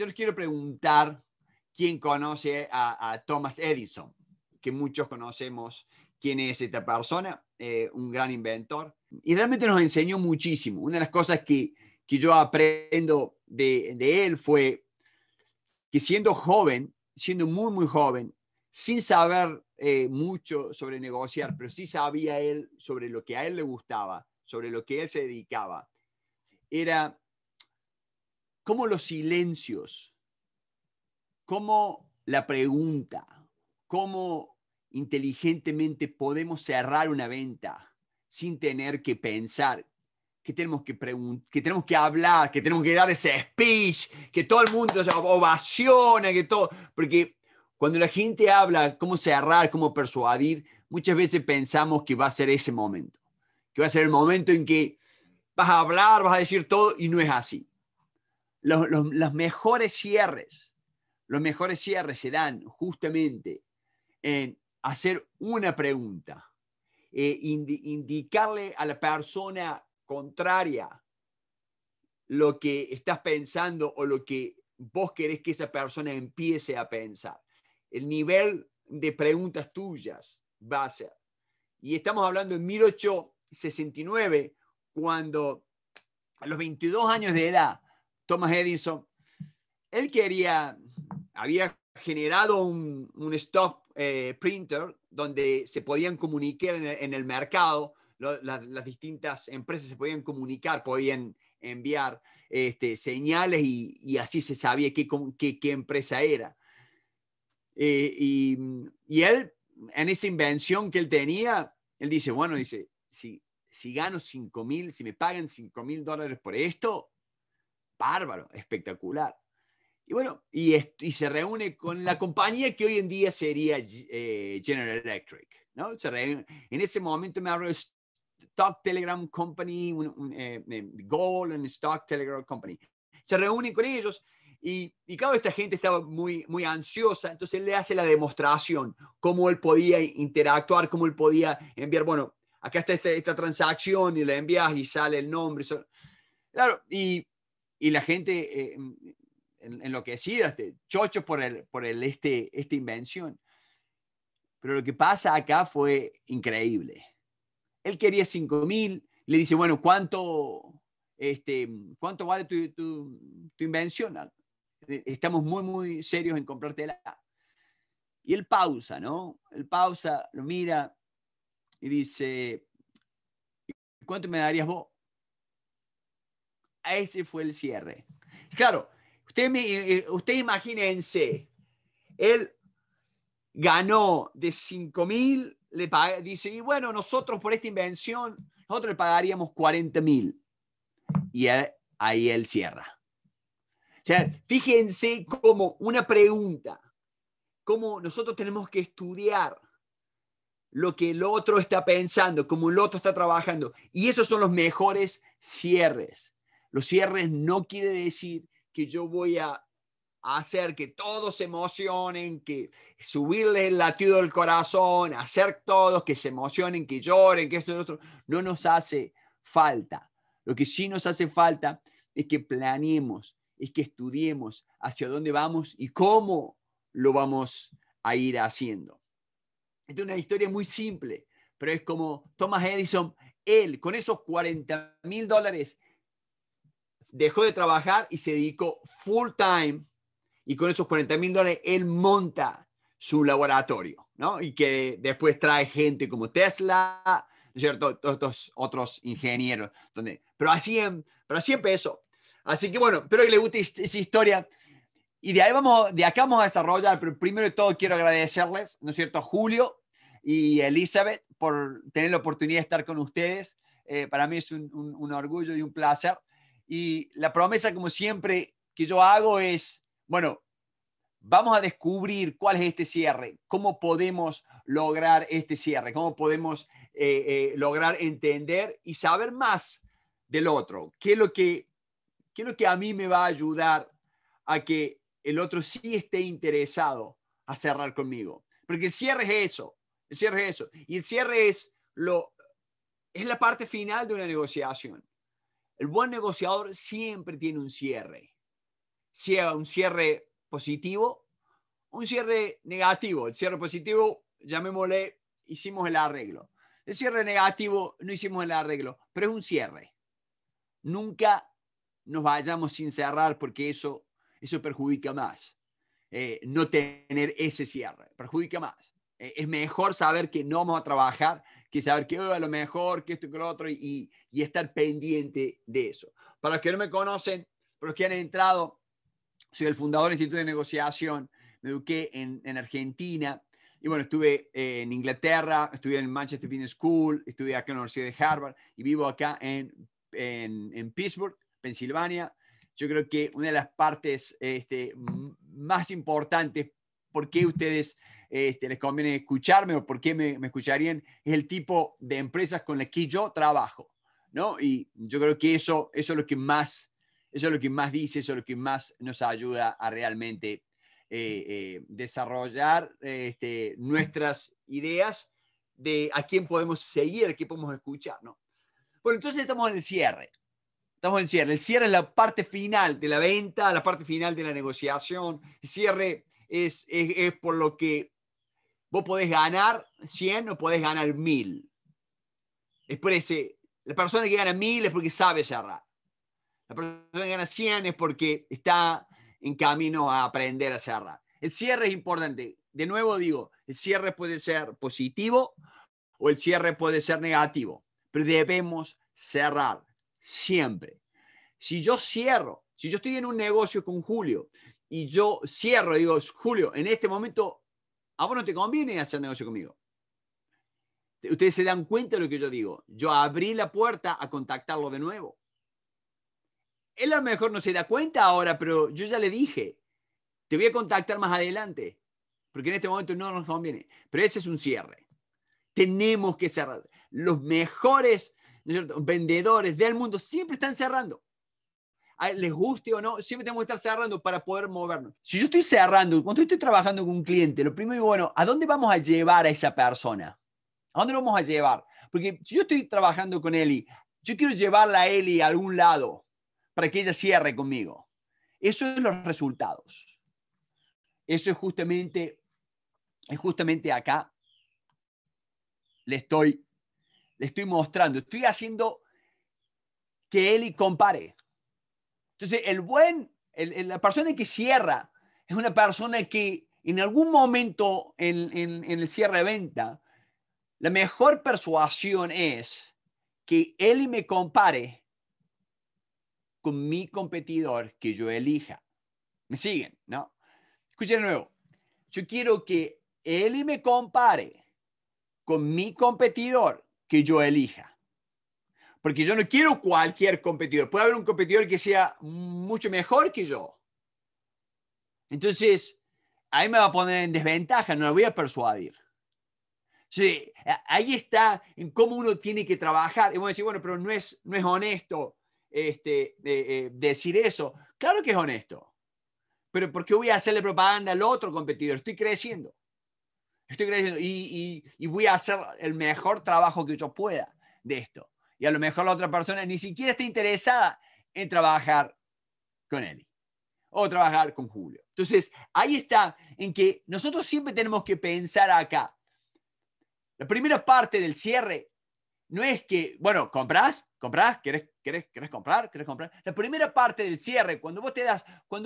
yo les quiero preguntar quién conoce a Thomas Edison, que muchos conocemos quién es esta persona, un gran inventor. Y realmente nos enseñó muchísimo. Una de las cosas que yo aprendo de él fue que siendo joven, siendo muy, muy joven, sin saber mucho sobre negociar, pero sí sabía él sobre lo que a él le gustaba, sobre lo que él se dedicaba, era cómo los silencios, cómo la pregunta, cómo inteligentemente podemos cerrar una venta sin tener que pensar, que tenemos que hablar, que tenemos que dar ese speech, que todo el mundo se ovaciona, que todo, porque cuando la gente habla cómo cerrar, cómo persuadir, muchas veces pensamos que va a ser ese momento, que va a ser el momento en que vas a hablar, vas a decir todo, y no es así. Los mejores cierres se dan justamente en hacer una pregunta, indicarle a la persona contraria lo que estás pensando o lo que vos querés que esa persona empiece a pensar. El nivel de preguntas tuyas va a ser. Y estamos hablando en 1869, cuando a los 22 años de edad, Thomas Edison, él había generado un stock printer donde se podían comunicar en el mercado, las distintas empresas se podían comunicar, podían enviar señales y así se sabía qué empresa era. Y él, en esa invención que él tenía, él dice, bueno, dice, si gano 5.000, si me pagan $5.000 por esto, bárbaro, espectacular. Y bueno, y se reúne con la compañía que hoy en día sería General Electric, ¿no? En ese momento me hablo de Stock Telegram Company, Gold and Stock Telegraph Company. Se reúnen con ellos. Y claro, esta gente estaba muy, muy ansiosa, entonces él le hace la demostración, cómo él podía interactuar, cómo él podía enviar, bueno, acá está esta transacción, y la envías y sale el nombre. Claro, y la gente enloquecida, chocho por esta invención. Pero lo que pasa acá fue increíble. Él quería 5.000, le dice, bueno, ¿cuánto vale tu invención? Estamos muy, muy serios en comprártela. Y él pausa, ¿no? Él pausa, lo mira y dice, ¿cuánto me darías vos? Ese fue el cierre. Claro, usted imagínense, él ganó de 5.000, dice, y bueno, nosotros por esta invención, nosotros le pagaríamos 40.000. Y ahí él cierra. O sea, fíjense cómo una pregunta, cómo nosotros tenemos que estudiar lo que el otro está pensando, cómo el otro está trabajando. Y esos son los mejores cierres. Los cierres no quiere decir que yo voy a hacer que todos se emocionen, que subirle el latido del corazón, hacer todos que se emocionen, que lloren, que esto y lo otro. No nos hace falta. Lo que sí nos hace falta es que planeemos, es que estudiemos hacia dónde vamos y cómo lo vamos a ir haciendo. Esta es una historia muy simple, pero es como Thomas Edison, él con esos $40.000 dejó de trabajar y se dedicó full time, y con esos $40.000 él monta su laboratorio, ¿no? Y que después trae gente como Tesla, ¿cierto? Todos estos otros ingenieros. Pero así empezó. Así que bueno, espero que les guste esa historia. Y de acá vamos a desarrollar, pero primero de todo quiero agradecerles, ¿no es cierto?, a Julio y Elizabeth por tener la oportunidad de estar con ustedes. Para mí es un orgullo y un placer. Y la promesa, como siempre, que yo hago es, bueno, vamos a descubrir cuál es este cierre, cómo podemos lograr este cierre, cómo podemos lograr entender y saber más del otro. ¿Qué es lo que a mí me va a ayudar a que el otro sí esté interesado a cerrar conmigo? Porque el cierre es eso, el cierre es eso. Y el cierre es la parte final de una negociación. El buen negociador siempre tiene un cierre. sea un cierre positivo, un cierre negativo. El cierre positivo, llamémosle, hicimos el arreglo. El cierre negativo, no hicimos el arreglo, pero es un cierre. Nunca nos vayamos sin cerrar, porque eso perjudica más. No tener ese cierre perjudica más. Es mejor saber que no vamos a trabajar que saber que a lo mejor, que esto, que lo otro, y estar pendiente de eso. Para los que no me conocen, para los que han entrado, soy el fundador del Instituto de Negociación. Me eduqué en Argentina y bueno, estuve en Inglaterra, estudié en Manchester Business School, estudié acá en la Universidad de Harvard y vivo acá en Pittsburgh, Pensilvania. Yo creo que una de las partes más importantes, por qué ustedes les conviene escucharme o por qué me escucharían, es el tipo de empresas con las que yo trabajo, ¿no? Y yo creo que eso es lo que más dice, eso es lo que más nos ayuda a realmente desarrollar nuestras ideas de a quién podemos seguir, a quién podemos escuchar, ¿no? Bueno, entonces estamos en el cierre. Estamos en cierre. El cierre es la parte final de la venta, la parte final de la negociación. El cierre es por lo que vos podés ganar 100 o podés ganar 1000. Es por ese. La persona que gana 1000 es porque sabe cerrar. La persona que gana 100 es porque está en camino a aprender a cerrar. El cierre es importante. De nuevo digo, el cierre puede ser positivo o el cierre puede ser negativo, pero debemos cerrar. Siempre. Si yo cierro, si yo estoy en un negocio con Julio y yo cierro, digo, Julio, en este momento a vos no te conviene hacer negocio conmigo. Ustedes se dan cuenta de lo que yo digo. Yo abrí la puerta a contactarlo de nuevo. Él a lo mejor no se da cuenta ahora, pero yo ya le dije, te voy a contactar más adelante, porque en este momento no nos conviene. Pero ese es un cierre. Tenemos que cerrar. Los mejores vendedores del mundo siempre están cerrando. Les guste o no, siempre tenemos que estar cerrando para poder movernos. Si yo estoy cerrando, cuando estoy trabajando con un cliente, lo primero es, bueno, ¿a dónde vamos a llevar a esa persona? ¿A dónde lo vamos a llevar? Porque si yo estoy trabajando con Eli, yo quiero llevarla a Eli a algún lado para que ella cierre conmigo. Eso es los resultados. Eso es justamente acá. Le estoy mostrando, estoy haciendo que Eli compare. Entonces, la persona que cierra es una persona que en algún momento en el cierre de venta, la mejor persuasión es que Eli me compare con mi competidor que yo elija. ¿Me siguen? ¿No? Escuchen de nuevo. Yo quiero que Eli me compare con mi competidor que yo elija. Porque yo no quiero cualquier competidor. Puede haber un competidor que sea mucho mejor que yo. Entonces, ahí me va a poner en desventaja, no la voy a persuadir. Sí, ahí está en cómo uno tiene que trabajar. Y vamos a decir, bueno, pero no es honesto decir eso. Claro que es honesto. Pero ¿por qué voy a hacerle propaganda al otro competidor? Estoy creciendo. Estoy creyendo y voy a hacer el mejor trabajo que yo pueda de esto. Y a lo mejor la otra persona ni siquiera está interesada en trabajar con Eli o trabajar con Julio. Entonces, ahí está en que nosotros siempre tenemos que pensar acá. La primera parte del cierre no es que, bueno, ¿Comprás? ¿Querés comprar? La primera parte del cierre, cuando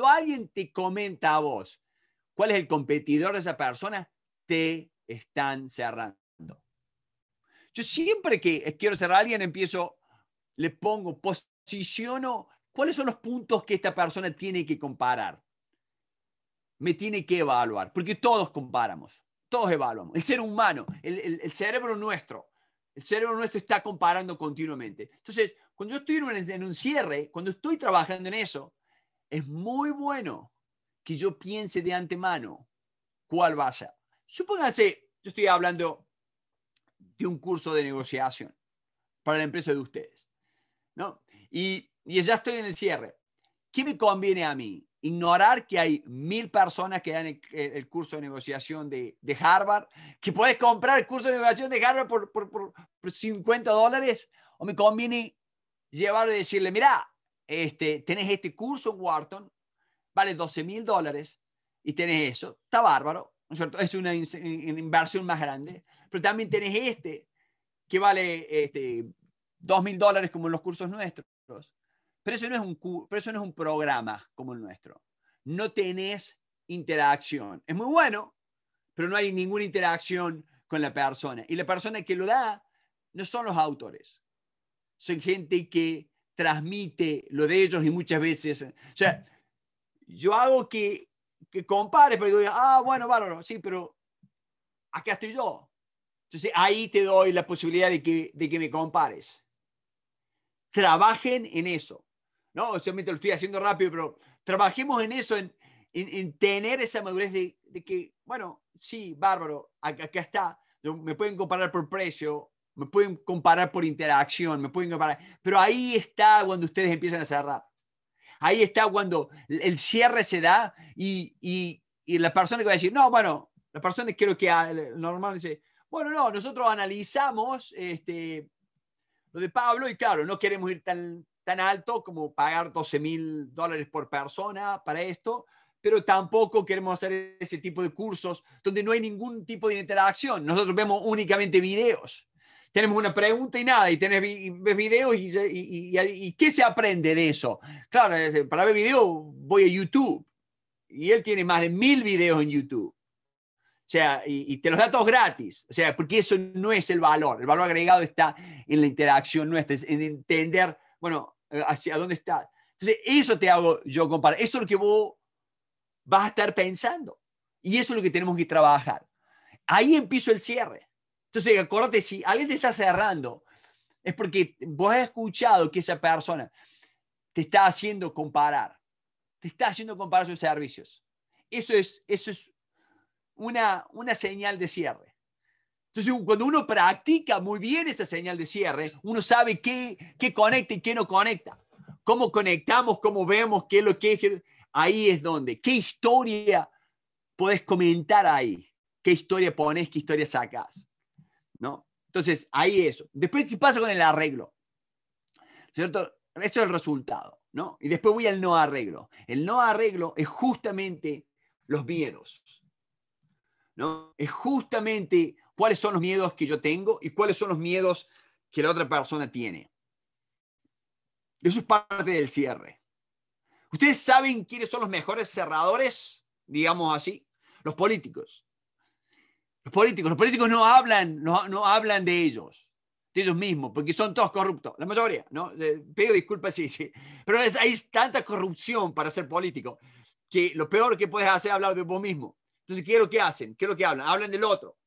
alguien te comenta a vos cuál es el competidor de esa persona, te están cerrando. Yo siempre que quiero cerrar a alguien, posiciono cuáles son los puntos que esta persona tiene que comparar. Me tiene que evaluar, porque todos comparamos, todos evaluamos. El ser humano, el cerebro nuestro, está comparando continuamente. Entonces, cuando yo estoy en un cierre, cuando estoy trabajando en eso, es muy bueno que yo piense de antemano cuál va a ser. Supónganse, yo estoy hablando de un curso de negociación para la empresa de ustedes, ¿no? Y ya estoy en el cierre. ¿Qué me conviene a mí? Ignorar que hay 1000 personas que dan el curso de negociación de Harvard, que puedes comprar el curso de negociación de Harvard por $50, o me conviene llevarlo y decirle, mirá, tenés este curso en Wharton, vale $12.000 y tenés eso. Está bárbaro, ¿no es cierto? Es una inversión más grande. Pero también tenés este, que vale $2.000 como en los cursos nuestros. Pero eso no es un programa como el nuestro. No tenés interacción. Es muy bueno, pero no hay ninguna interacción con la persona. Y la persona que lo da no son los autores. Son gente que transmite lo de ellos y muchas veces... O sea, yo hago que compare, pero digo, bueno, bárbaro, sí, pero acá estoy yo. Entonces ahí te doy la posibilidad de que me compares. Trabajen en eso. No, obviamente lo estoy haciendo rápido, pero trabajemos en eso, en tener esa madurez de que, bueno, sí, bárbaro, acá está. Me pueden comparar por precio, me pueden comparar por interacción, me pueden comparar. Pero ahí está cuando ustedes empiezan a cerrar. Ahí está cuando el cierre se da y la persona que va a decir, no, bueno, la persona que creo que normal dice, bueno, no, nosotros analizamos lo de Pablo y claro, no queremos ir tan alto como pagar $12.000 por persona para esto, pero tampoco queremos hacer ese tipo de cursos donde no hay ningún tipo de interacción. Nosotros vemos únicamente videos. Tenemos una pregunta y nada, y ves videos y ¿qué se aprende de eso? Claro, para ver videos voy a YouTube y él tiene más de 1.000 videos en YouTube. O sea, y te los da todos gratis. O sea, porque eso no es el valor. El valor agregado está en la interacción nuestra, en entender, bueno, hacia dónde está. Entonces, eso te hago yo comparar. Eso es lo que vos vas a estar pensando. Y eso es lo que tenemos que trabajar. Ahí empiezo el cierre. Entonces, acuérdate, si alguien te está cerrando, es porque vos has escuchado que esa persona te está haciendo comparar. Te está haciendo comparar sus servicios. Eso es una señal de cierre. Entonces, cuando uno practica muy bien esa señal de cierre, uno sabe qué conecta y qué no conecta. Cómo conectamos, cómo vemos, qué es lo que es. Ahí es donde. ¿Qué historia podés comentar ahí? ¿Qué historia pones? ¿Qué historia sacás? ¿No? Entonces, ahí eso. Después, ¿qué pasa con el arreglo? ¿Cierto? Eso es el resultado, ¿no? Y después voy al no arreglo. El no arreglo es justamente los miedos, ¿no? Es justamente cuáles son los miedos que yo tengo y cuáles son los miedos que la otra persona tiene. Eso es parte del cierre. ¿Ustedes saben quiénes son los mejores cerradores? Digamos así. Los políticos. Los políticos no hablan de ellos mismos, porque son todos corruptos, la mayoría, ¿no? Pido disculpas, sí. Pero hay tanta corrupción para ser político que lo peor que puedes hacer es hablar de vos mismo. Entonces, ¿qué es lo que hacen? ¿Qué es lo que hablan? Hablan del otro.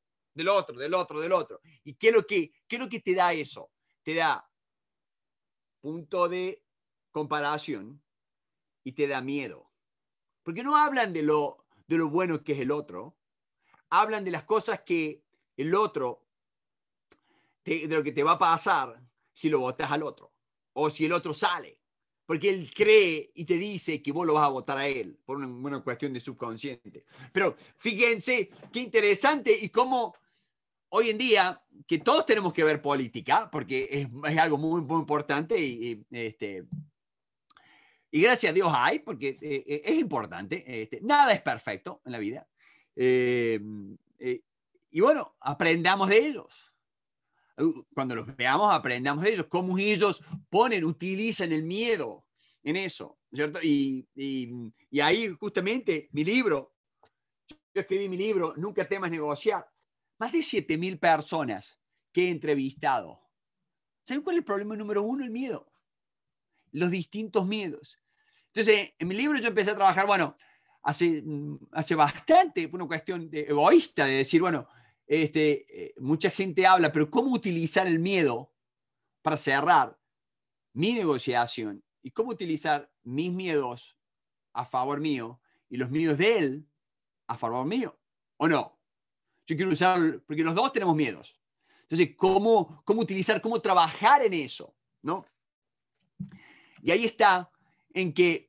¿Y qué es lo que te da eso? Te da punto de comparación y te da miedo. Porque no hablan de lo bueno que es el otro. Hablan de las cosas que el otro, de lo que te va a pasar si lo votas al otro. O si el otro sale. Porque él cree y te dice que vos lo vas a votar a él. Por una cuestión de subconsciente. Pero fíjense qué interesante y cómo hoy en día, que todos tenemos que ver política, porque es algo muy, muy importante y gracias a Dios hay, porque es importante. Nada es perfecto en la vida. Y bueno, aprendamos de ellos. Cuando los veamos, aprendamos de ellos. Cómo ellos utilizan el miedo en eso, ¿cierto? Y ahí justamente mi libro, yo escribí mi libro, Nunca Temas Negociar. Más de 7.000 personas que he entrevistado. ¿Saben cuál es el problema número uno? El miedo. Los distintos miedos. Entonces, en mi libro yo empecé a trabajar, bueno, hace bastante, una cuestión egoísta de decir, bueno, mucha gente habla, pero ¿cómo utilizar el miedo para cerrar mi negociación? ¿Y cómo utilizar mis miedos a favor mío y los miedos de él a favor mío? ¿O no? Yo quiero usar, porque los dos tenemos miedos. Entonces, ¿cómo utilizar, cómo trabajar en eso? ¿No? Y ahí está en que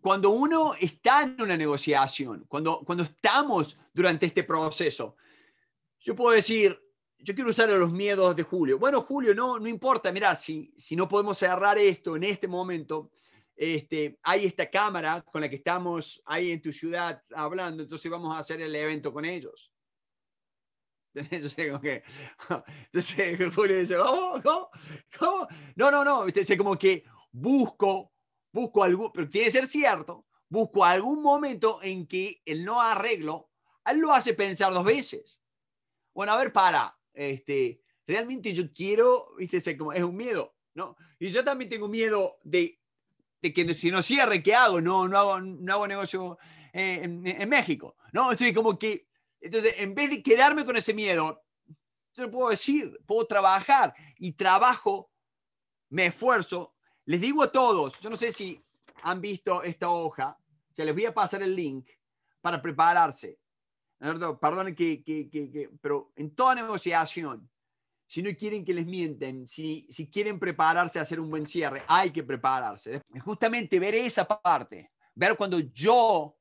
cuando uno está en una negociación, cuando estamos durante este proceso, yo puedo decir, yo quiero usar los miedos de Julio. Bueno, Julio, no importa, mirá, si no podemos cerrar esto en este momento, hay esta cámara con la que estamos ahí en tu ciudad hablando, entonces vamos a hacer el evento con ellos. Entonces Julio dice, ¿cómo? No, entonces, como que busco algo, pero tiene que ser cierto, busco algún momento en que el no arreglo, él lo hace pensar dos veces. Bueno, a ver, realmente yo quiero, es un miedo, ¿no? Y yo también tengo miedo de que si no cierre, ¿qué hago? No hago negocio en México, ¿no? Entonces, en vez de quedarme con ese miedo, yo lo puedo decir, puedo trabajar, y trabajo, me esfuerzo. Les digo a todos, yo no sé si han visto esta hoja, les voy a pasar el link para prepararse. Perdón, pero en toda negociación, si no quieren que les mienten, si quieren prepararse a hacer un buen cierre, hay que prepararse. Justamente ver esa parte, ver cuando yo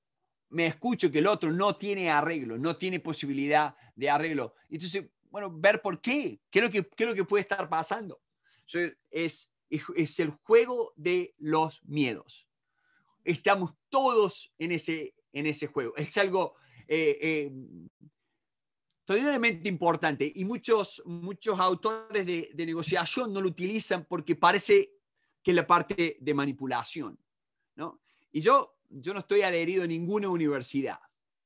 me escucho que el otro no tiene arreglo, no tiene posibilidad de arreglo. Entonces, bueno, ver por qué, qué es lo que puede estar pasando. Entonces, es el juego de los miedos. Estamos todos en ese juego. Es algo totalmente importante, y muchos autores de negociación no lo utilizan porque parece que es la parte de manipulación, ¿no? Y yo no estoy adherido a ninguna universidad,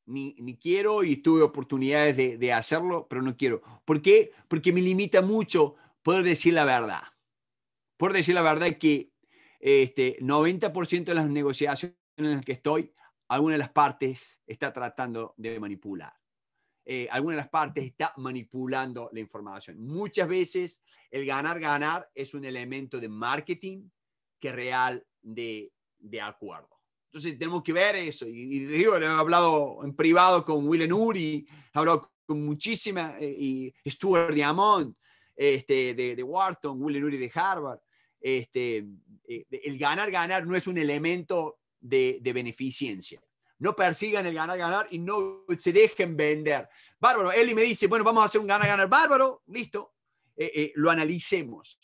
ni quiero, y tuve oportunidades de hacerlo, pero no quiero. ¿Por qué? Porque me limita mucho poder decir la verdad. Poder decir la verdad que 90% de las negociaciones en las que estoy, alguna de las partes está tratando de manipular. Alguna de las partes está manipulando la información. Muchas veces el ganar es un elemento de marketing que real de acuerdo. Entonces tenemos que ver eso. Y digo, he hablado en privado con William Uri, he hablado con muchísimas, y Stuart Diamond, de Wharton, William Uri de Harvard. El ganar no es un elemento de beneficencia. No persigan el ganar y no se dejen vender. Bárbaro, Eli me dice, bueno, vamos a hacer un ganar. Bárbaro, listo. Lo analicemos.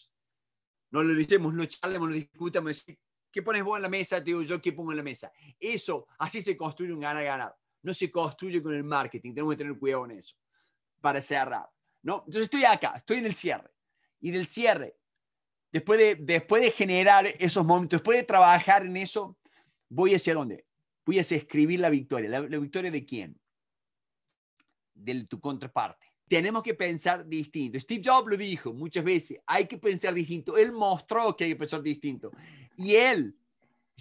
No lo analicemos, no charlemos, no discutamos. ¿Qué pones vos en la mesa? Te digo yo, ¿qué pongo en la mesa? Eso, así se construye un ganar. No se construye con el marketing. Tenemos que tener cuidado en eso. Para cerrar, ¿no? Entonces estoy acá, estoy en el cierre. Y del cierre, después de generar esos momentos, después de trabajar en eso, voy hacia dónde. Voy a escribir la victoria. ¿La victoria de quién? De tu contraparte. Tenemos que pensar distinto. Steve Jobs lo dijo muchas veces. Hay que pensar distinto. Él mostró que hay que pensar distinto. Y él,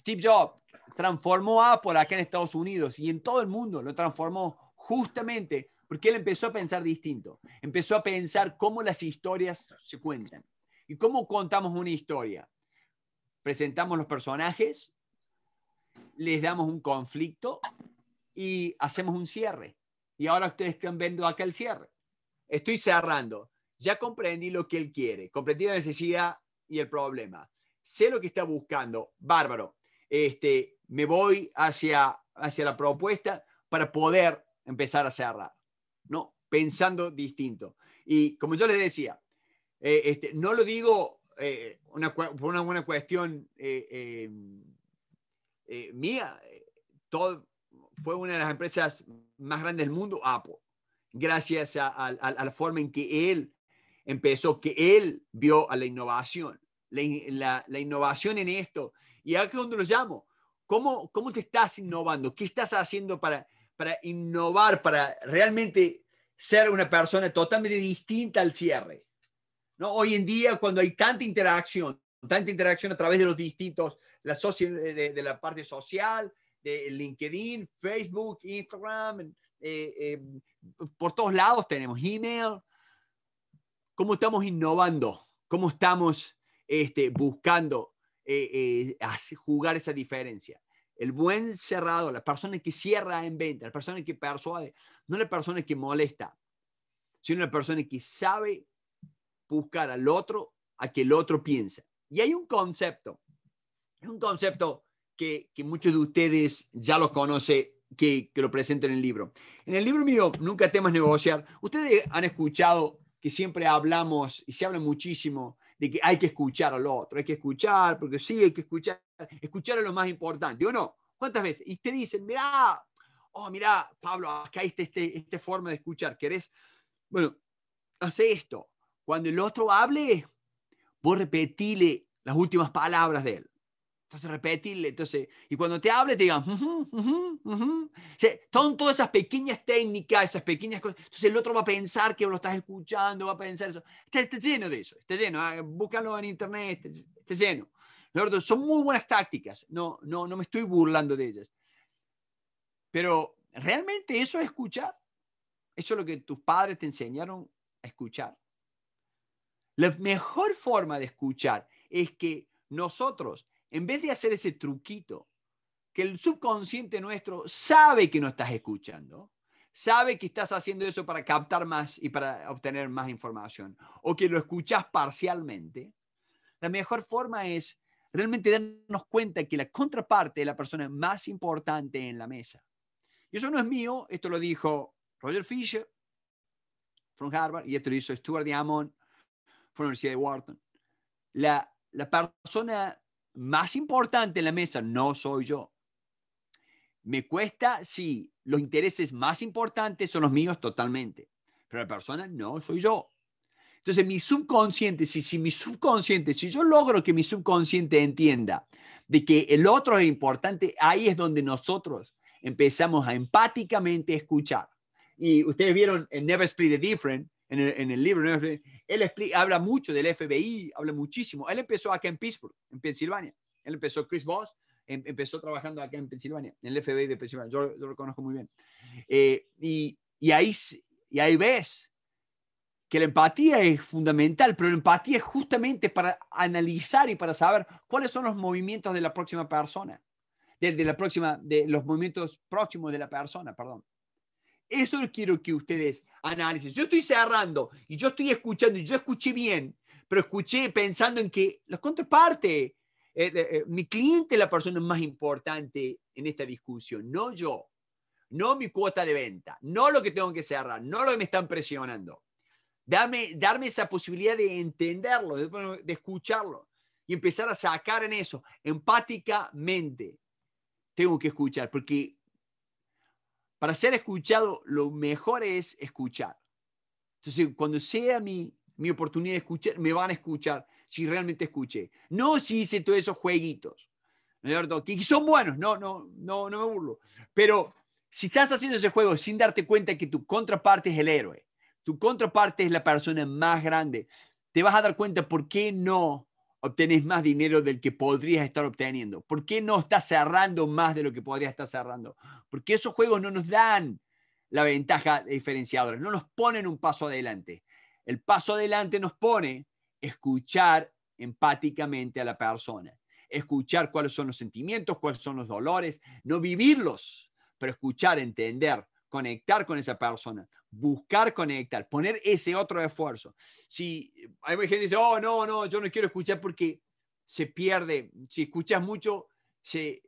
Steve Jobs, transformó a Apple acá en Estados Unidos y en todo el mundo. Lo transformó justamente porque él empezó a pensar distinto. Empezó a pensar cómo las historias se cuentan. ¿Y cómo contamos una historia? Presentamos los personajes, les damos un conflicto y hacemos un cierre. Y ahora ustedes están viendo acá el cierre. Estoy cerrando. Ya comprendí lo que él quiere. Comprendí la necesidad y el problema. Sé lo que está buscando. Bárbaro. Me voy hacia la propuesta para poder empezar a cerrar, ¿no? Pensando distinto. Y como yo les decía, no lo digo por una cuestión mía, todo, fue una de las empresas más grandes del mundo, Apple, gracias a la forma en que él empezó, que él vio a la innovación, la innovación en esto. Y acá es donde lo llamo. ¿Cómo te estás innovando? ¿Qué estás haciendo para innovar, para realmente ser una persona totalmente distinta al cierre, ¿no? Hoy en día, cuando hay tanta interacción a través de los distintos, de la parte social, de LinkedIn, Facebook, Instagram, por todos lados tenemos email. ¿Cómo estamos innovando? ¿Cómo estamos buscando jugar esa diferencia? El buen cerrado, la persona que cierra en venta, la persona que persuade, no la persona que molesta, sino la persona que sabe buscar al otro, a que el otro piensa. Y hay un concepto que muchos de ustedes ya lo conocen, que lo presento en el libro. En el libro mío, Nunca Temas Negociar, ustedes han escuchado que siempre hablamos, y se habla muchísimo, de que hay que escuchar al otro, hay que escuchar, porque sí, hay que escuchar, escuchar es lo más importante, ¿o no? ¿Cuántas veces? Y te dicen, mirá, oh, mirá, Pablo, acá hay esta forma de escuchar, ¿querés? Bueno, hace esto. Cuando el otro hable, vos repetile las últimas palabras de él. Entonces, repetirle. Entonces, y cuando te hable, te digan, O sea, son todas esas pequeñas técnicas, esas pequeñas cosas. Entonces, el otro va a pensar que lo estás escuchando, va a pensar eso. Está lleno de eso, está lleno. Búscalo en internet, está lleno. Son muy buenas tácticas. No me estoy burlando de ellas. Pero, ¿realmente eso es escuchar? ¿Eso es lo que tus padres te enseñaron a escuchar? La mejor forma de escuchar es que nosotros, en vez de hacer ese truquito, que el subconsciente nuestro sabe que no estás escuchando, sabe que estás haciendo eso para captar más y para obtener más información, o que lo escuchas parcialmente, la mejor forma es realmente darnos cuenta que la contraparte es la persona más importante en la mesa. Y eso no es mío, esto lo dijo Roger Fisher, from Harvard, y esto lo hizo Stuart Diamond, from la Universidad de Wharton. La persona más importante en la mesa no soy yo. Me cuesta si los intereses más importantes son los míos totalmente, pero la persona no soy yo. Entonces mi subconsciente, si yo logro que mi subconsciente entienda de que el otro es importante, ahí es donde nosotros empezamos a empáticamente escuchar. Y ustedes vieron en Never Split the Difference, en el libro, ¿no? Él habla mucho del FBI, habla muchísimo. Él empezó acá en Pittsburgh, en Pensilvania. Él empezó, Chris Voss, empezó trabajando acá en Pensilvania, en el FBI de Pensilvania. Yo lo conozco muy bien. Y ahí ves que la empatía es fundamental, pero la empatía es justamente para analizar y para saber cuáles son los movimientos de la próxima persona, de los movimientos próximos de la persona, perdón. Eso quiero que ustedes analicen. Yo estoy cerrando y yo estoy escuchando y yo escuché bien, pero escuché pensando en que la contraparte, mi cliente es la persona más importante en esta discusión, no yo, no mi cuota de venta, no lo que tengo que cerrar, no lo que me están presionando. Darme esa posibilidad de entenderlo, de escucharlo y empezar a sacar en eso. Empáticamente tengo que escuchar porque para ser escuchado, lo mejor es escuchar. Entonces, cuando sea mi oportunidad de escuchar, me van a escuchar si realmente escuché. No si hice todos esos jueguitos, ¿no es verdad? Que son buenos, no me burlo. Pero si estás haciendo ese juego sin darte cuenta que tu contraparte es el héroe, tu contraparte es la persona más grande, te vas a dar cuenta por qué no obtenés más dinero del que podrías estar obteniendo. ¿Por qué no estás cerrando más de lo que podrías estar cerrando? Porque esos juegos no nos dan la ventaja diferenciadora, no nos ponen un paso adelante. El paso adelante nos pone escuchar empáticamente a la persona, escuchar cuáles son los sentimientos, cuáles son los dolores, no vivirlos, pero escuchar, entender, conectar con esa persona, buscar conectar, poner ese otro esfuerzo. Si hay gente que dice, oh, no, yo no quiero escuchar porque se pierde, si escuchas mucho, se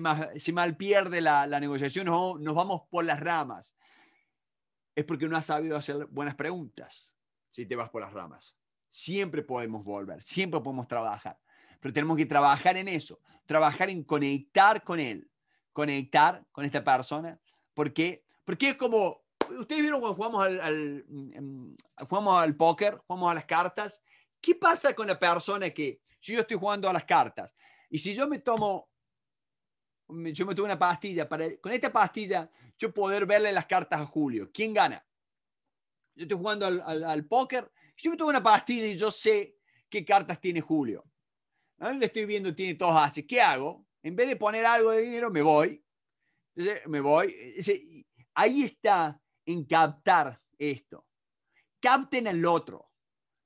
mal pierde la negociación, o nos vamos por las ramas. Es porque no has sabido hacer buenas preguntas si te vas por las ramas. Siempre podemos volver, siempre podemos trabajar, pero tenemos que trabajar en eso, trabajar en conectar con él, conectar con esta persona. ¿Por qué? Porque es como, ustedes vieron cuando jugamos al póker, jugamos a las cartas. ¿Qué pasa con la persona que, si yo estoy jugando a las cartas, y si yo me tomo una pastilla, con esta pastilla yo poder verle las cartas a Julio, ¿quién gana? Yo estoy jugando al póker, yo me tomo una pastilla y yo sé qué cartas tiene Julio. ¿No? Le estoy viendo, tiene todas así. ¿Qué hago? En vez de poner algo de dinero, me voy. Entonces, me voy. Ahí está en captar esto. Capten al otro.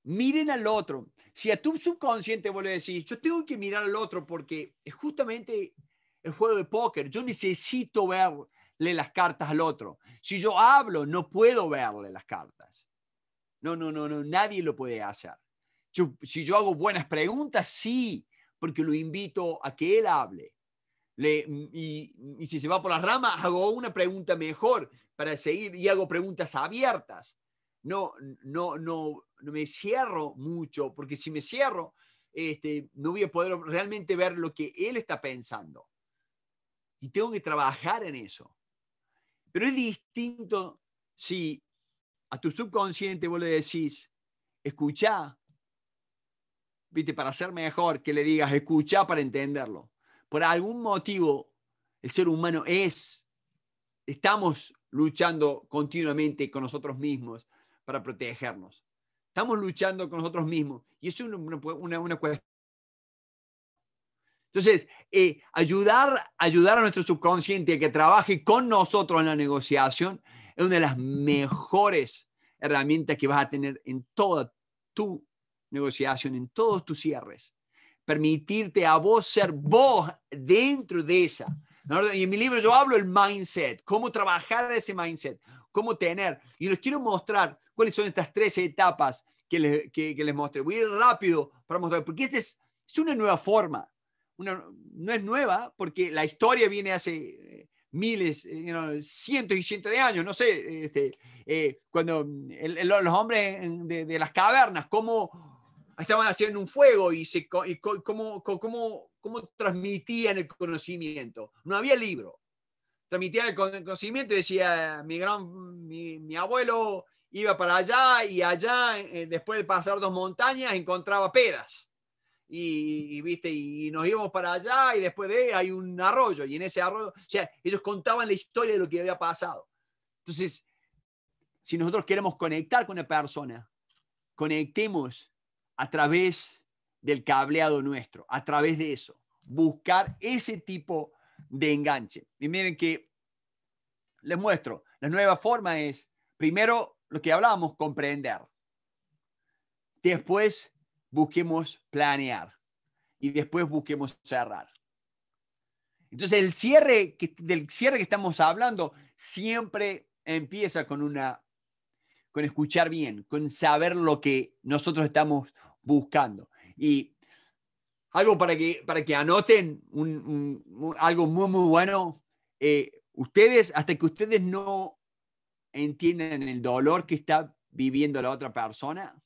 Miren al otro. Si a tu subconsciente vuelve a decir, yo tengo que mirar al otro porque es justamente el juego de póker. Yo necesito verle las cartas al otro. Si yo hablo, no puedo verle las cartas. No. Nadie lo puede hacer. Si yo hago buenas preguntas, sí, porque lo invito a que él hable. Y si se va por las ramas, hago una pregunta mejor para seguir y hago preguntas abiertas. No me cierro mucho, porque si me cierro, no voy a poder realmente ver lo que él está pensando. Y tengo que trabajar en eso. Pero es distinto si a tu subconsciente vos le decís, escuchá, viste, para ser mejor, que le digas, escuchá para entenderlo. Por algún motivo, el ser humano estamos luchando continuamente con nosotros mismos para protegernos. Estamos luchando con nosotros mismos. Y es una cuestión. Entonces, ayudar a nuestro subconsciente a que trabaje con nosotros en la negociación es una de las mejores herramientas que vas a tener en toda tu negociación, en todos tus cierres. Permitirte a vos ser vos dentro de esa. Y en mi libro yo hablo del mindset, cómo trabajar ese mindset, cómo tener. Y les quiero mostrar cuáles son estas 13 etapas que les mostré. Voy a ir rápido para mostrar, porque esta es una nueva forma. No es nueva, porque la historia viene hace miles, cientos y cientos de años. No sé, cuando los hombres de las cavernas, cómo estaban haciendo un fuego y cómo transmitían el conocimiento. No había libro. Transmitían el conocimiento y decía, mi abuelo iba para allá y allá, después de pasar dos montañas, encontraba peras. Y nos íbamos para allá y después de ahí hay un arroyo y en ese arroyo, o sea, ellos contaban la historia de lo que había pasado. Entonces, si nosotros queremos conectar con una persona, conectemos a través del cableado nuestro, a través de eso, buscar ese tipo de enganche. Y miren que les muestro, la nueva forma es, primero, lo que hablábamos, comprender. Después busquemos planear y después busquemos cerrar. Entonces, del cierre que estamos hablando siempre empieza con escuchar bien, con saber lo que nosotros estamos buscando. Y algo para que anoten, algo muy, muy bueno. Hasta que ustedes no entiendan el dolor que está viviendo la otra persona,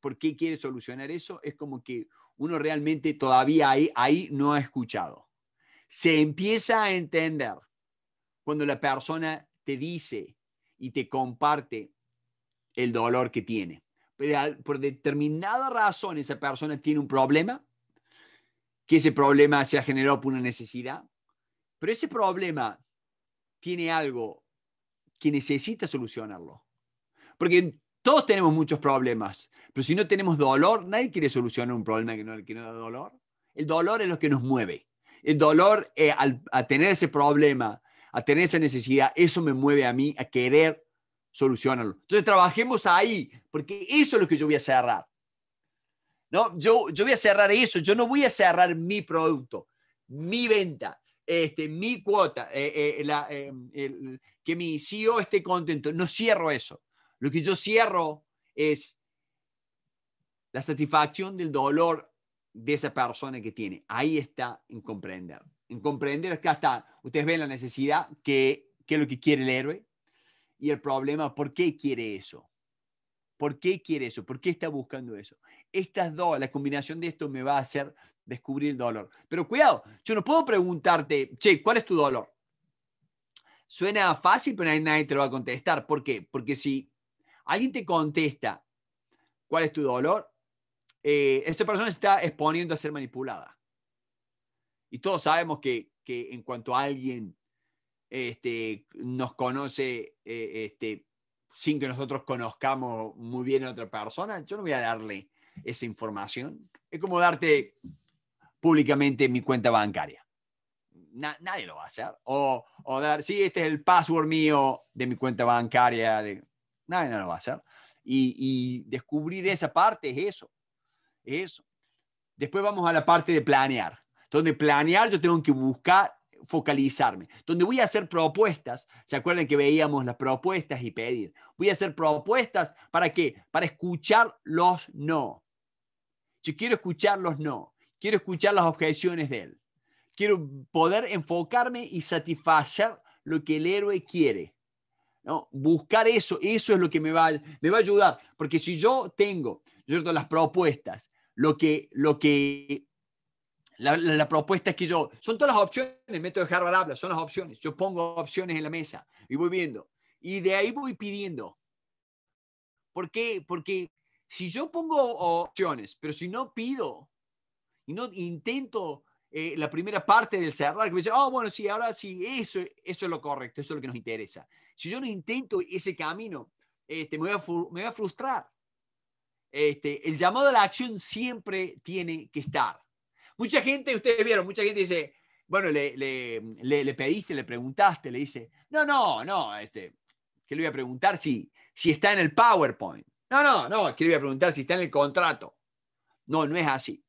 ¿por qué quiere solucionar eso? Es como que uno realmente todavía ahí no ha escuchado. Se empieza a entender cuando la persona te dice y te comparte el dolor que tiene. Pero por determinada razón esa persona tiene un problema, que ese problema se ha generado por una necesidad, pero ese problema tiene algo que necesita solucionarlo. Porque todos tenemos muchos problemas, pero si no tenemos dolor, nadie quiere solucionar un problema que no da dolor. El dolor es lo que nos mueve. El dolor, a tener ese problema, a tener esa necesidad, eso me mueve a mí a querer solucionarlo. Entonces trabajemos ahí, porque eso es lo que yo voy a cerrar. ¿No? Yo voy a cerrar eso, yo no voy a cerrar mi producto, mi venta, mi cuota, que mi CEO esté contento. No cierro eso. Lo que yo cierro es la satisfacción del dolor de esa persona que tiene. Ahí está en comprender. En comprender acá está. Ustedes ven la necesidad, que es lo que quiere el héroe, y el problema, ¿por qué quiere eso? ¿Por qué quiere eso? ¿Por qué está buscando eso? Estas dos, la combinación de esto me va a hacer descubrir el dolor. Pero cuidado, yo no puedo preguntarte, che, ¿cuál es tu dolor? Suena fácil, pero nadie te lo va a contestar. ¿Por qué? Porque si alguien te contesta cuál es tu dolor, esa persona se está exponiendo a ser manipulada. Y todos sabemos que en cuanto a alguien nos conoce sin que nosotros conozcamos muy bien a otra persona, yo no voy a darle esa información. Es como darte públicamente mi cuenta bancaria. Nadie lo va a hacer. O dar, sí, este es el password mío de mi cuenta bancaria. Nadie no lo va a hacer. Y descubrir esa parte es eso. Después vamos a la parte de planear. Donde planear yo tengo que buscar, focalizarme. Donde voy a hacer propuestas. ¿Se acuerdan que veíamos las propuestas y pedir? Voy a hacer propuestas, ¿para qué? Para escuchar los no. Yo quiero escuchar los no. Quiero escuchar las objeciones de él. Quiero poder enfocarme y satisfacer lo que el héroe quiere. ¿no? Buscar eso, eso es lo que me va a ayudar. Porque si yo tengo, ¿cierto?, las propuestas, la propuesta es que yo, son todas las opciones, el método de Harvard habla, son las opciones, yo pongo opciones en la mesa y voy viendo. Y de ahí voy pidiendo. ¿Por qué? Porque si yo pongo opciones, pero si no pido y no intento la primera parte del cerrar, que me dice, oh, bueno, sí, ahora sí, eso es lo correcto, eso es lo que nos interesa. Si yo no intento ese camino, me voy a frustrar. El llamado a la acción siempre tiene que estar. Mucha gente, ustedes vieron, mucha gente dice, bueno, le pediste, le preguntaste, le dice, no, ¿qué le voy a preguntar si está en el PowerPoint? No, ¿qué le voy a preguntar si está en el contrato? No es así.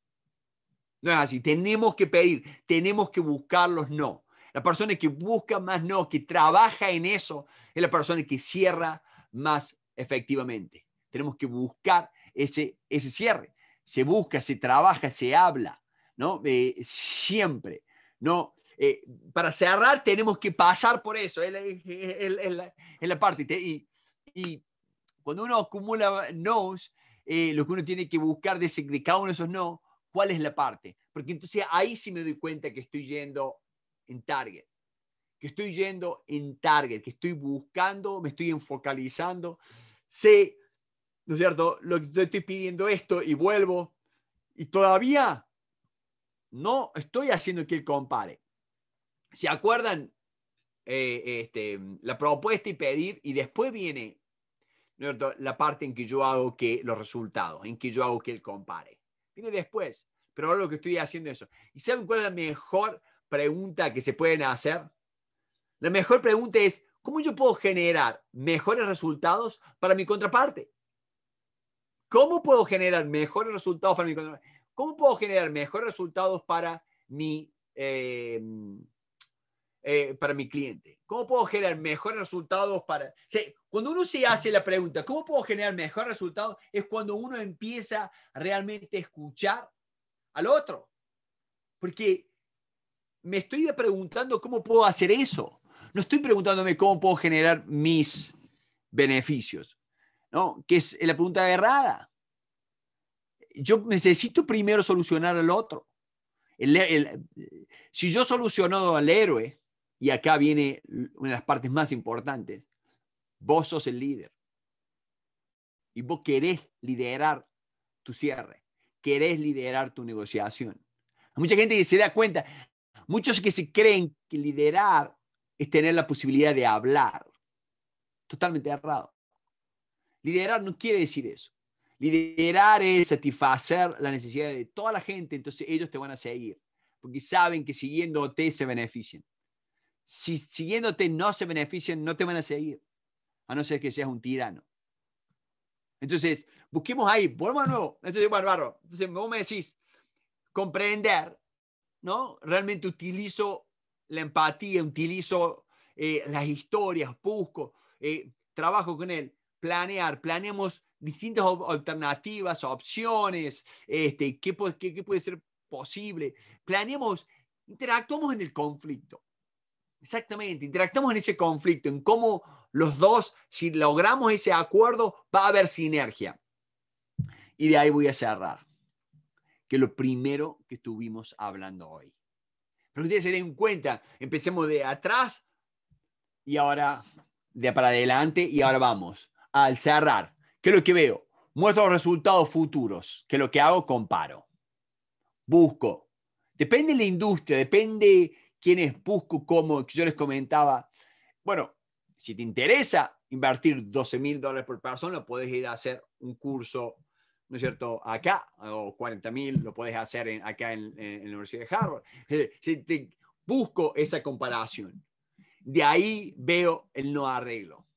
No es así. Tenemos que pedir, tenemos que buscar los no. La persona que busca más no, que trabaja en eso, es la persona que cierra más efectivamente. Tenemos que buscar ese cierre. Se busca, se trabaja, se habla, ¿no? Siempre, ¿no? Para cerrar tenemos que pasar por eso. Es la parte. Y cuando uno acumula no's, lo que uno tiene que buscar de cada uno de esos no, ¿cuál es la parte? Porque entonces ahí sí me doy cuenta que estoy yendo en target. Que estoy buscando, me estoy enfocalizando. Sé, ¿no es cierto?, lo que estoy pidiendo esto y vuelvo. Y todavía no estoy haciendo que él compare. ¿Se acuerdan? La propuesta y pedir, y después viene, ¿no es cierto?, la parte en que yo hago que los resultados, en que yo hago que él compare. Viene después, pero ahora lo que estoy haciendo es eso. ¿Y saben cuál es la mejor pregunta que se pueden hacer? La mejor pregunta es, ¿cómo yo puedo generar mejores resultados para mi contraparte? ¿Cómo puedo generar mejores resultados para mi cliente? ¿Cómo puedo generar mejores resultados para...? O sea, cuando uno se hace la pregunta, ¿cómo puedo generar mejores resultados? Es cuando uno empieza realmente a escuchar al otro. Porque me estoy preguntando cómo puedo hacer eso. No estoy preguntándome cómo puedo generar mis beneficios, ¿no? Que es la pregunta errada. Yo necesito primero solucionar al otro. Si yo soluciono al héroe, y acá viene una de las partes más importantes. Vos sos el líder. Y vos querés liderar tu cierre. Querés liderar tu negociación. Hay mucha gente que se da cuenta. Muchos que se creen que liderar es tener la posibilidad de hablar. Totalmente errado. Liderar no quiere decir eso. Liderar es satisfacer la necesidad de toda la gente. Entonces ellos te van a seguir. Porque saben que siguiéndote se benefician. Si siguiéndote no se benefician, no te van a seguir, a no ser que seas un tirano. Entonces, busquemos ahí, volvamos de nuevo. Entonces, bueno, Barro, entonces vos me decís, comprender, ¿no? Realmente utilizo la empatía, utilizo las historias, busco, trabajo con él, planeamos distintas alternativas, opciones, qué puede ser posible. Planeamos, interactuamos en el conflicto. Exactamente, interactamos en ese conflicto, en cómo los dos, si logramos ese acuerdo, va a haber sinergia. Y de ahí voy a cerrar, que es lo primero que estuvimos hablando hoy. Pero ustedes se den cuenta, empecemos de atrás y ahora de para adelante, y ahora vamos al cerrar. ¿Qué es lo que veo? Muestro los resultados futuros, que es lo que hago, comparo. Busco. Depende de la industria, depende... ¿Quiénes busco? ¿Cómo? Yo les comentaba, bueno, si te interesa invertir $12,000 por persona, puedes ir a hacer un curso, ¿no es cierto?, acá, o $40,000, lo puedes hacer acá en la Universidad de Harvard. Si te busco esa comparación. De ahí veo el no arreglo.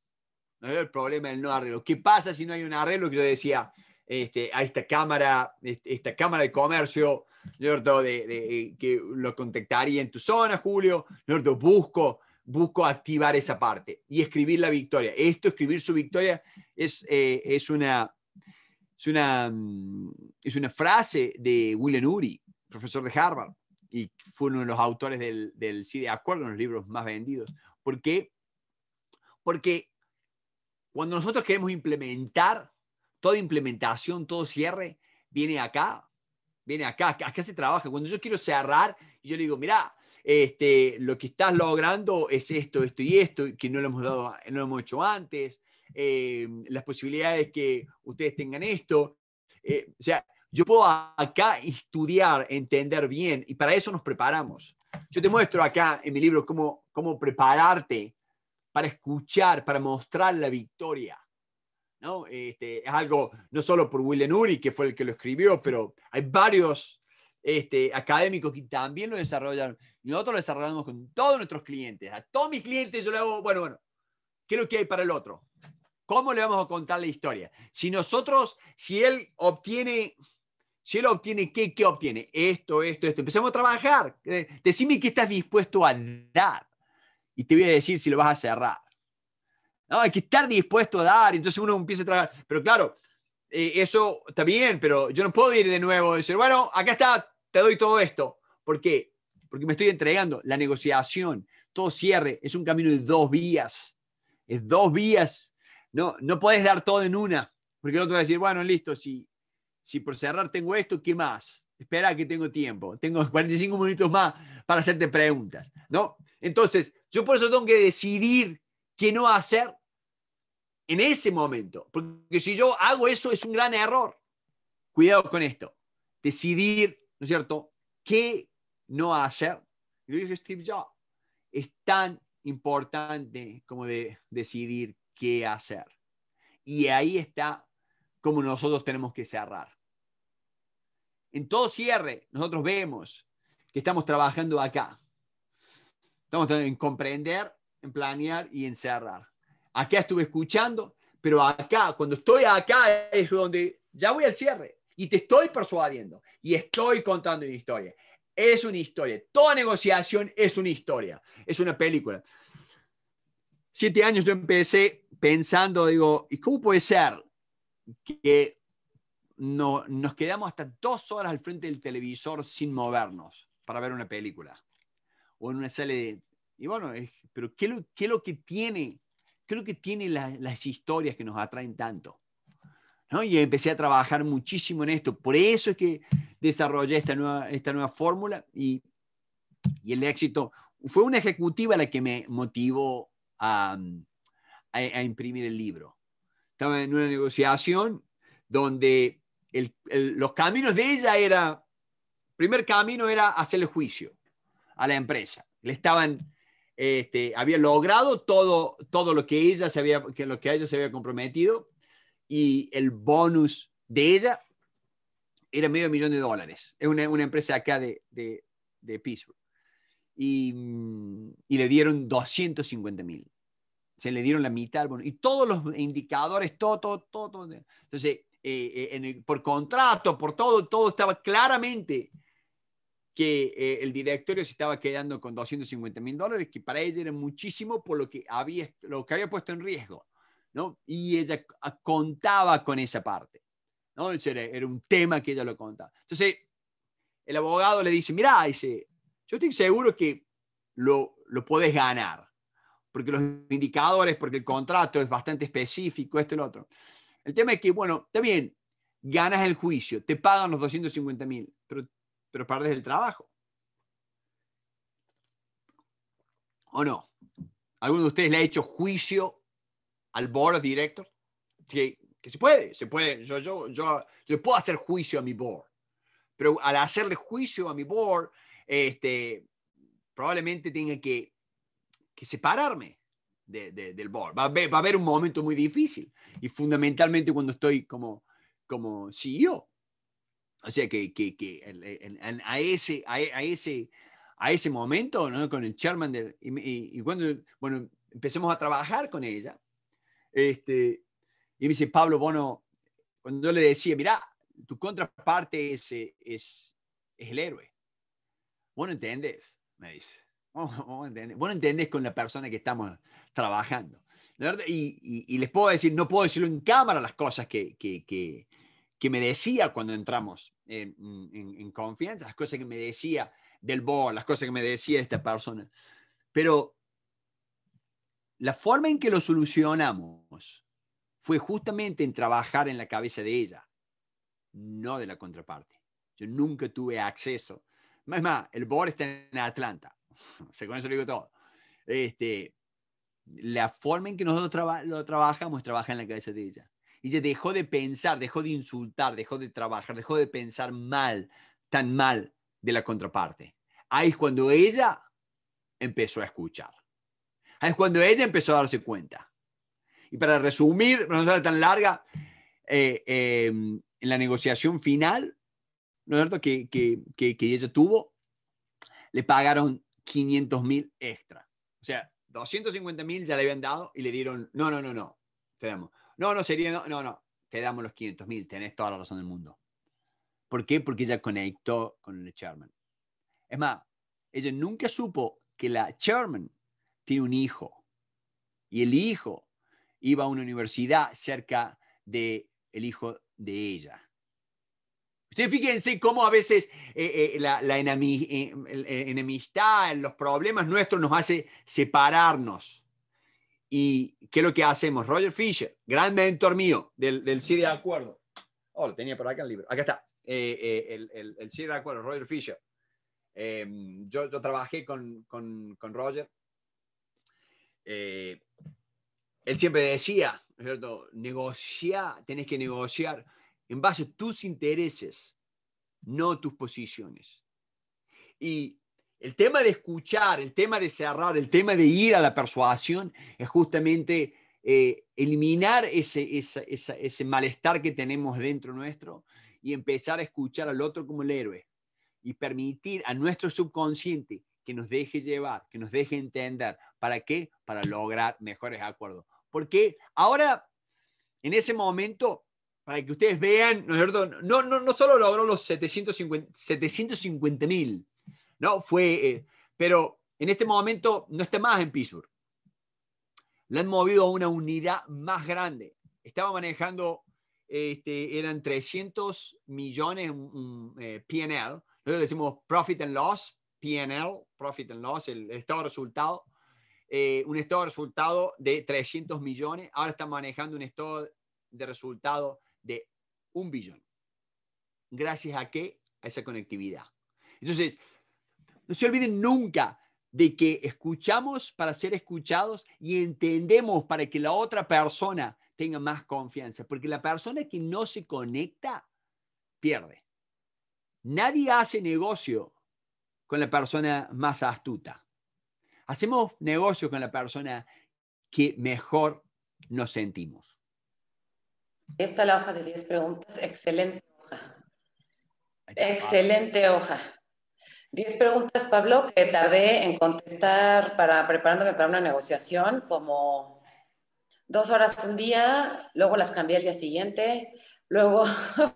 No veo el problema del no arreglo. ¿Qué pasa si no hay un arreglo? Que yo decía, a esta cámara de comercio, ¿no?, que lo contactaría en tu zona, Julio, ¿no?, busco activar esa parte y escribir la victoria. Escribir su victoria es una frase de William Uri, profesor de Harvard, y fue uno de los autores del CID de acuerdo, uno de los libros más vendidos. ¿Por qué? Porque Cuando nosotros queremos implementar, toda implementación, todo cierre, viene acá. Viene acá. Acá se trabaja. Cuando yo quiero cerrar, yo le digo, mirá, lo que estás logrando es esto, esto y esto, que no lo hemos, no lo hemos hecho antes. Las posibilidades que ustedes tengan esto. O sea, yo puedo acá estudiar, entender bien, y para eso nos preparamos. Yo te muestro acá en mi libro cómo prepararte para escuchar, para mostrar la victoria, ¿no? Es algo, no solo por William Uri, que fue el que lo escribió, pero hay varios académicos que también lo desarrollaron. Nosotros lo desarrollamos con todos nuestros clientes. A todos mis clientes yo le hago, bueno, ¿qué es lo que hay para el otro? ¿Cómo le vamos a contar la historia? Si él obtiene, ¿qué obtiene? Esto. Empezamos a trabajar. Decime qué estás dispuesto a dar. Y te voy a decir si lo vas a cerrar. No, hay que estar dispuesto a dar. Entonces uno empieza a trabajar. Pero claro, eso está bien, pero yo no puedo ir de nuevo y decir, bueno, acá está, te doy todo esto. ¿Por qué? Porque me estoy entregando. La negociación, todo cierre, es un camino de dos vías. Es dos vías. No podés dar todo en una. Porque el otro va a decir, bueno, listo, si por cerrar tengo esto, ¿qué más? Espera que tengo tiempo. Tengo 45 minutos más para hacerte preguntas, ¿no? Entonces, yo por eso tengo que decidir qué no hacer en ese momento. Porque si yo hago eso, es un gran error. Cuidado con esto. Decidir, ¿no es cierto?, qué no hacer. Lo dijo Steve Jobs. Es tan importante como de decidir qué hacer. Y ahí está como nosotros tenemos que cerrar. En todo cierre, nosotros vemos que estamos trabajando acá. Estamos trabajando en comprender, en planear y en cerrar. Acá estuve escuchando, pero acá, cuando estoy acá, es donde ya voy al cierre. Y te estoy persuadiendo. Y estoy contando una historia. Es una historia. Toda negociación es una historia. Es una película. 7 años yo empecé pensando, digo, ¿y cómo puede ser que nos quedamos hasta 2 horas al frente del televisor sin movernos para ver una película o en una sala de... Y bueno, pero ¿qué es lo que tiene las historias que nos atraen tanto, ¿no? Y empecé a trabajar muchísimo en esto. Por eso es que desarrollé esta nueva fórmula y el éxito. Fue una ejecutiva la que me motivó a imprimir el libro. Estaba en una negociación donde los caminos de ella era, primer camino era hacerle juicio a la empresa. Le estaban, había logrado todo lo que ella se había comprometido, y el bonus de ella era $500,000. Es una empresa acá de Pittsburgh. Y le dieron $250,000. Se le dieron la mitad, bueno, y todos los indicadores, todo. Entonces, por contrato, por todo estaba claramente que el directorio se estaba quedando con $250,000, que para ella era muchísimo por lo que había puesto en riesgo, ¿no? Y ella contaba con esa parte, ¿no? Era un tema que ella lo contaba. Entonces, el abogado le dice, mirá, yo estoy seguro que lo podés ganar, porque los indicadores, porque el contrato es bastante específico, esto y lo otro. El tema es que, bueno, está bien, ganas el juicio, te pagan los $250,000, pero perdés el trabajo. ¿O no? ¿Alguno de ustedes le ha hecho juicio al board of directors? Que se puede. Yo puedo hacer juicio a mi board, pero al hacerle juicio a mi board, probablemente tenga que separarme del board. Va a haber un momento muy difícil, y fundamentalmente cuando estoy como CEO. O sea que a ese momento, ¿no? Con el chairman y cuando, bueno, empecemos a trabajar con ella, y me dice, Pablo, bueno, cuando yo le decía, mirá, tu contraparte es el héroe. Vos no entendés, me dice. Vos no entendés con la persona que estamos trabajando. Y les puedo decir, no puedo decirlo en cámara las cosas que me decía cuando entramos en confianza, las cosas que me decía del board, las cosas que me decía esta persona. Pero la forma en que lo solucionamos fue justamente en trabajar en la cabeza de ella, no de la contraparte. Yo nunca tuve acceso. Es más, el board está en Atlanta. O sea, con eso lo digo todo. La forma en que nosotros lo trabajamos, trabaja en la cabeza de ella. Y ella dejó de pensar, dejó de insultar, dejó de trabajar, dejó de pensar mal, tan mal de la contraparte. Ahí es cuando ella empezó a escuchar. Ahí es cuando ella empezó a darse cuenta. Y para resumir, para no ser tan larga, en la negociación final, ¿no es cierto?, que ella tuvo, le pagaron $500,000 extra. O sea, $250,000 ya le habían dado y le dieron, no, te damos. No, te damos los $500,000, tenés toda la razón del mundo. ¿Por qué? Porque ella conectó con el chairman. Es más, ella nunca supo que la chairman tiene un hijo. Y el hijo iba a una universidad cerca del hijo de ella. Ustedes fíjense cómo a veces la enemistad, los problemas nuestros nos hace separarnos. ¿Y qué es lo que hacemos? Roger Fisher, gran mentor mío del CID de acuerdo. Oh, lo tenía por acá el libro. Acá está. El CID de acuerdo, Roger Fisher. Yo trabajé con Roger. Él siempre decía, ¿no es cierto?, tenés que negociar en base a tus intereses, no tus posiciones. Y el tema de escuchar, el tema de cerrar, el tema de ir a la persuasión es justamente eliminar ese malestar que tenemos dentro nuestro y empezar a escuchar al otro como el héroe y permitir a nuestro subconsciente que nos deje llevar, que nos deje entender. ¿Para qué? Para lograr mejores acuerdos. Porque ahora, en ese momento, para que ustedes vean, ¿no es cierto?, no solo logró los 750,000, ¿no? Pero en este momento no está más en Pittsburgh. La han movido a una unidad más grande. Estaba manejando, eran 300 millones P&L. Nosotros decimos Profit and Loss, P&L, Profit and Loss, el estado de resultado. Un estado de resultado de 300 millones. Ahora está manejando un estado de resultado de $1 billón. ¿Gracias a qué? A esa conectividad. Entonces, no se olviden nunca de que escuchamos para ser escuchados y entendemos para que la otra persona tenga más confianza, porque la persona que no se conecta pierde. Nadie hace negocio con la persona más astuta. Hacemos negocio con la persona que mejor nos sentimos. Esta es la hoja de 10 preguntas. Excelente hoja. Excelente hoja. 10 preguntas, Pablo, que tardé en contestar preparándome para una negociación, como 2 horas un día, luego las cambié al día siguiente, luego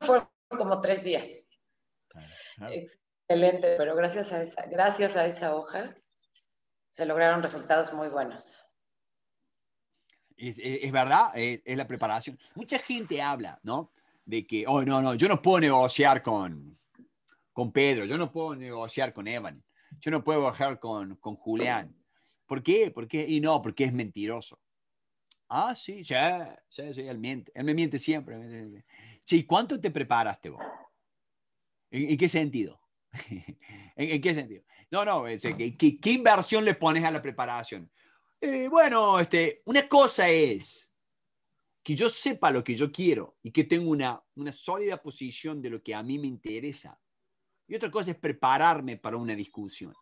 fueron como 3 días. Claro. Excelente, pero gracias a esa hoja se lograron resultados muy buenos. Es verdad, es la preparación. Mucha gente habla, ¿no?, de que, oh, no, yo no puedo negociar con Pedro, yo no puedo negociar con Evan, yo no puedo negociar con Julián. ¿Por qué? Y no, porque es mentiroso. Ah, sí, él me miente siempre. Sí, ¿cuánto te preparaste vos? ¿En qué sentido? ¿En qué sentido? No, ¿qué inversión le pones a la preparación? Una cosa es que yo sepa lo que yo quiero y que tengo una sólida posición de lo que a mí me interesa. Y otra cosa es prepararme para una discusión.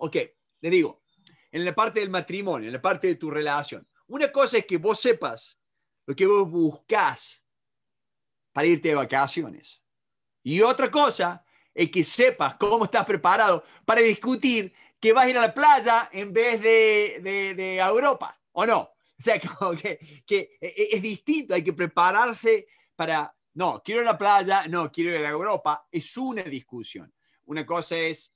Ok, le digo, en la parte del matrimonio, en la parte de tu relación, una cosa es que vos sepas lo que vos buscás para irte de vacaciones. Y otra cosa es que sepas cómo estás preparado para discutir que vas a ir a la playa en vez de Europa, ¿o no? O sea, que es distinto, hay que prepararse para, no, quiero ir a la playa, no, quiero ir a Europa, es una discusión. Una cosa es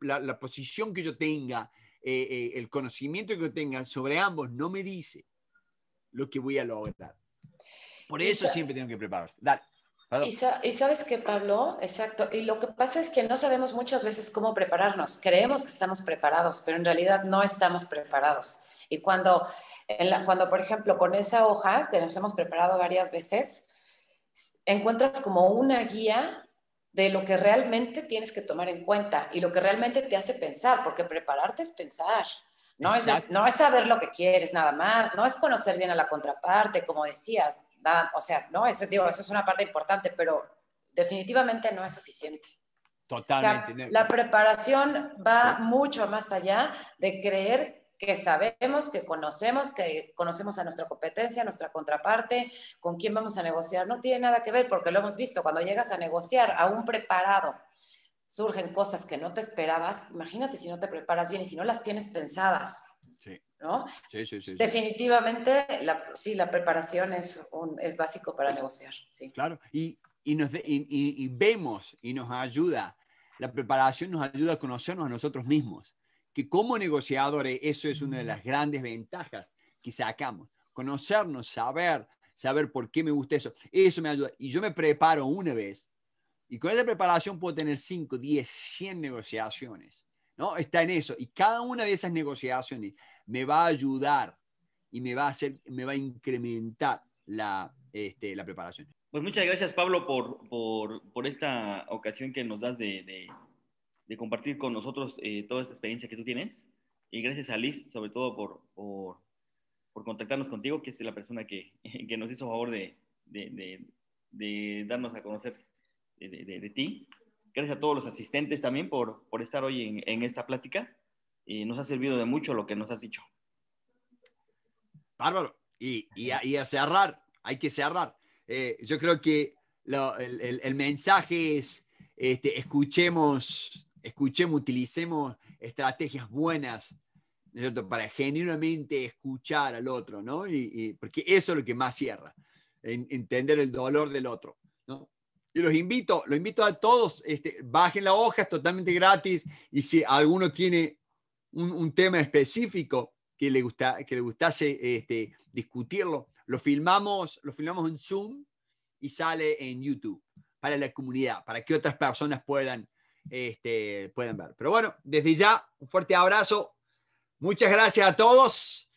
la posición que yo tenga, el conocimiento que yo tenga sobre ambos, no me dice lo que voy a lograr. Por eso siempre tengo que prepararse. Dale. Y sabes que, Pablo, exacto, y lo que pasa es que no sabemos muchas veces cómo prepararnos. Creemos que estamos preparados, pero en realidad no estamos preparados. Y cuando Cuando, por ejemplo, con esa hoja que nos hemos preparado varias veces, encuentras como una guía de lo que realmente tienes que tomar en cuenta y lo que realmente te hace pensar, porque prepararte es pensar. No es saber lo que quieres nada más, no es conocer bien a la contraparte, como decías, nada, o sea, no, eso es una parte importante, pero definitivamente no es suficiente. Totalmente. O sea, la preparación va mucho más allá de creer que sabemos, que conocemos a nuestra competencia, a nuestra contraparte, con quién vamos a negociar. No tiene nada que ver, porque lo hemos visto. Cuando llegas a negociar a un preparado, surgen cosas que no te esperabas. Imagínate si no te preparas bien y si no las tienes pensadas. Sí. ¿No? Sí. Definitivamente, la preparación es básico para negociar. Sí. Claro, y vemos y nos ayuda. La preparación nos ayuda a conocernos a nosotros mismos. Que como negociadores, eso es una de las grandes ventajas que sacamos. Conocernos, saber por qué me gusta eso. Eso me ayuda. Y yo me preparo una vez. Y con esa preparación puedo tener 5, 10, 100 negociaciones. ¿No? Está en eso. Y cada una de esas negociaciones me va a ayudar y me va a incrementar la preparación. Pues muchas gracias, Pablo, por esta ocasión que nos das de compartir con nosotros toda esta experiencia que tú tienes. Y gracias a Liz, sobre todo, por contactarnos contigo, que es la persona que nos hizo favor de darnos a conocer de ti. Gracias a todos los asistentes también por estar hoy en esta plática. Nos ha servido de mucho lo que nos has dicho. Bárbaro. Y a cerrar, hay que cerrar. Yo creo que el mensaje es escuchemos, utilicemos estrategias buenas, ¿no es cierto?, para genuinamente escuchar al otro, ¿no? Porque eso es lo que más cierra, entender el dolor del otro, ¿no? Y los invito a todos, bajen la hoja, es totalmente gratis, y si alguno tiene un tema específico que le gustase discutirlo, lo filmamos en Zoom y sale en YouTube, para la comunidad, para que otras personas puedan ver. Pero bueno, desde ya, un fuerte abrazo. Muchas gracias a todos.